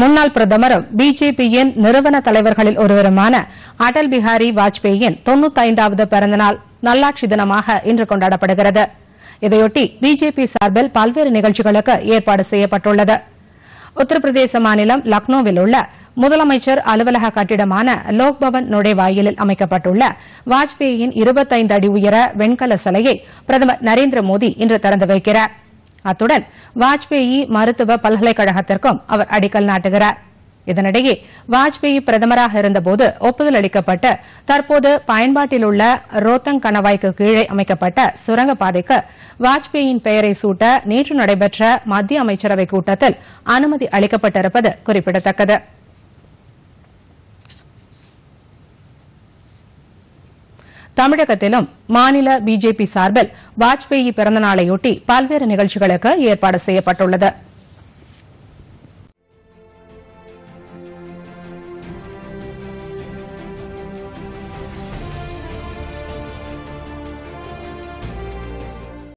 முன்னாள் பிரதமரும் பிஜேபியின் நிறுவன தலைவர்களில் ஒருவருமான அடல் பிஹாரி வாஜ்பேயின் 95வது பிறந்தநாள் நல்லாட்சி தினமாக இன்று கொண்டாடப்படுகிறது. இதையொட்டி பிஜேபி சார்பில் பல்வேறு நிகழ்ச்சிகளுக்கு ஏற்பாடு செய்யப்பட்டுள்ளது. உத்தரப்பிரதேச மாநிலம் லக்னோவில் உள்ள முதலமைச்சர் அலுவலக கட்டிடமான லோக்பவன் நுழைவாயிலில் அமைக்கப்பட்டுள்ள வாஜ்பேயின் 25 அடி உயர வெண்கல சிலையை பிரதமர் நரேந்திர மோடி இன்று திறந்து வைக்கிறார். அத்துடன் வாஜ்பேயி மருத்துவ பல்கலைக்கழகத்திற்கும் அவர் அடிக்கல் நாட்டுகிறார். இதனிடையே வாஜ்பேயி பிரதமராக இருந்தபோது ஒப்புதல் அளிக்கப்பட்டு தற்போது பயன்பாட்டில் உள்ள ரோத்தங் கணவாய்க்கு கீழே அமைக்கப்பட்ட சுரங்கப்பாதைக்கு வாஜ்பேயின் பெயரை சூட்ட நேற்று நடைபெற்ற மத்திய அமைச்சரவைக் கூட்டத்தில் அனுமதி அளிக்கப்பட்டிருப்பது குறிப்பிடத்தக்கது. தமிழகத்திலும் மாநில பிஜேபி சார்பில் வாஜ்பேயி பிறந்தநாளையொட்டி பல்வேறு நிகழ்ச்சிகளுக்கு ஏற்பாடு செய்யப்பட்டுள்ளது.